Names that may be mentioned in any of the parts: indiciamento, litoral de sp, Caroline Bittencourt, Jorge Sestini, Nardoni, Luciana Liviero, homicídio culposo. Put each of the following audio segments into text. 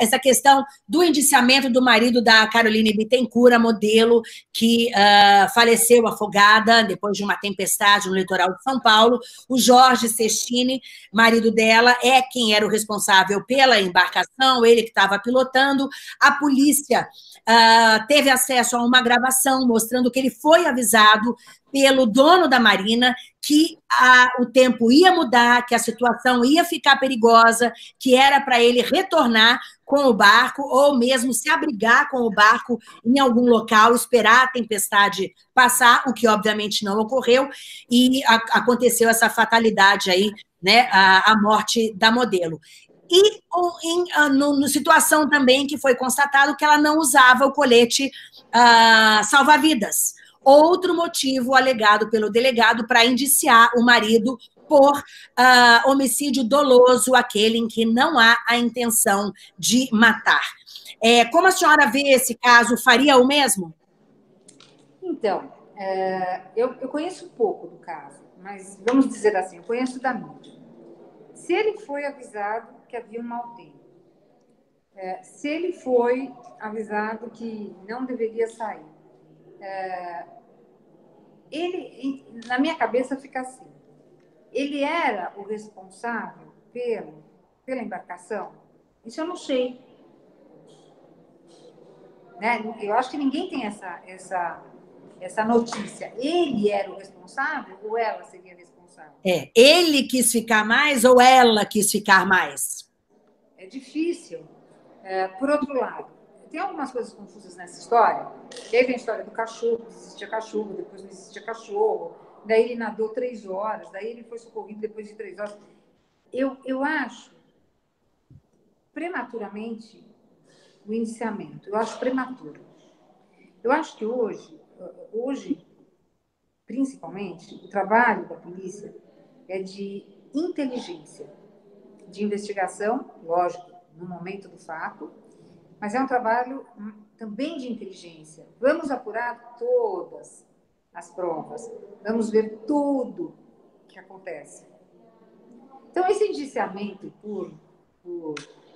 essa questão do indiciamento do marido da Caroline Bittencourt, modelo que faleceu afogada depois de uma tempestade no litoral de São Paulo. O Jorge Sestini, marido dela, é quem era o responsável pela embarcação, ele que estava pilotando. A polícia teve acesso a uma gravação mostrando que ele foi avisado pelo dono da marina que o tempo ia mudar, que a situação ia ficar perigosa, que era para ele retornar com o barco ou mesmo se abrigar com o barco em algum local, esperar a tempestade passar, o que obviamente não ocorreu, e aconteceu essa fatalidade aí, né, a morte da modelo. E no situação também que foi constatado que ela não usava o colete salva-vidas. Outro motivo alegado pelo delegado para indiciar o marido por homicídio doloso, aquele em que não há a intenção de matar. Como a senhora vê esse caso? Faria o mesmo? Então, eu conheço pouco do caso, mas vamos dizer assim, eu conheço da mídia. Se ele foi avisado que havia um mau tempo, se ele foi avisado que não deveria sair, ele, na minha cabeça fica assim, ele era o responsável pela embarcação? Isso eu não sei, né? Eu acho que ninguém tem essa notícia. Ele era o responsável ou ela seria responsável? Ele quis ficar mais ou ela quis ficar mais? É difícil. Por outro lado, tem algumas coisas confusas nessa história. Teve a história do cachorro, existia cachorro, depois não existia cachorro. Daí ele nadou 3 horas, daí ele foi socorrido depois de 3 horas. Eu acho prematuramente o indiciamento. Eu acho prematuro. Eu acho que hoje, principalmente, o trabalho da polícia é de inteligência, de investigação, lógico, no momento do fato, mas é um trabalho também de inteligência. Vamos apurar todas as provas, vamos ver tudo que acontece. Então, esse indiciamento por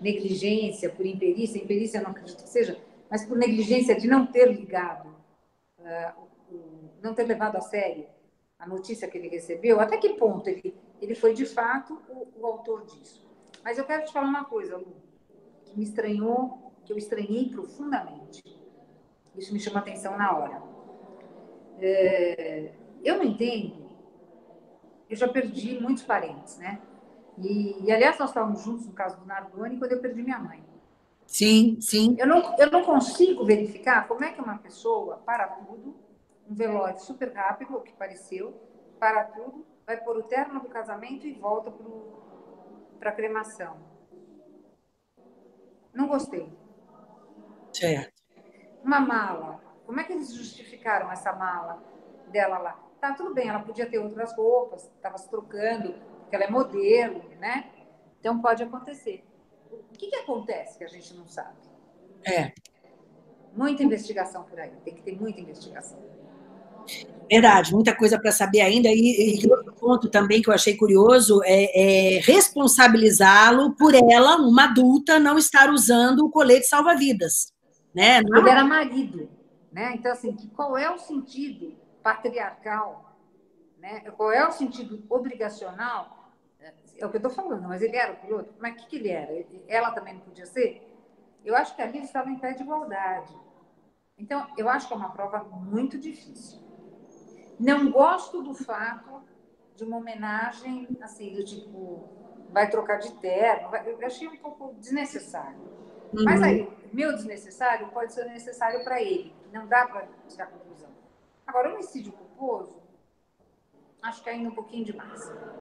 negligência, por imperícia eu não acredito que seja, mas por negligência de não ter ligado, não ter levado a sério a notícia que ele recebeu, até que ponto ele foi de fato o autor disso. Mas eu quero te falar uma coisa, Lu, que me estranhou, que eu estranhei profundamente. Isso me chama atenção na hora. Eu não entendo. Eu já perdi muitos parentes, né? E aliás, nós estávamos juntos no caso do Nardoni, quando eu perdi minha mãe. Sim, sim. Eu não consigo verificar como é que uma pessoa para tudo, um velório super rápido, o que pareceu, para tudo, vai pôr o terno do casamento e volta para a cremação. Não gostei. Certo. Uma mala. Como é que eles justificaram essa mala dela lá? Tá, tudo bem, ela podia ter outras roupas, estava se trocando, porque ela é modelo, né? Então pode acontecer. O que acontece que a gente não sabe? Muita investigação por aí. Tem que ter muita investigação. Verdade, muita coisa para saber ainda. E outro ponto também que eu achei curioso é responsabilizá-lo por ela, uma adulta, não estar usando o colete salva-vidas, né? Não... Ele era marido, né? Então, assim, qual é o sentido patriarcal, né? Qual é o sentido obrigacional? É o que eu estou falando, mas ele era o piloto. Mas o que ele era? Ela também não podia ser? Eu acho que ali eles estavam em pé de igualdade. Então, eu acho que é uma prova muito difícil. Não gosto do fato de uma homenagem, assim, do tipo, vai trocar de terno. Eu achei um pouco desnecessário. Uhum. Mas aí, meu desnecessário pode ser necessário para ele. Não dá para tirar conclusão. Agora, homicídio culposo, acho que ainda um pouquinho demais.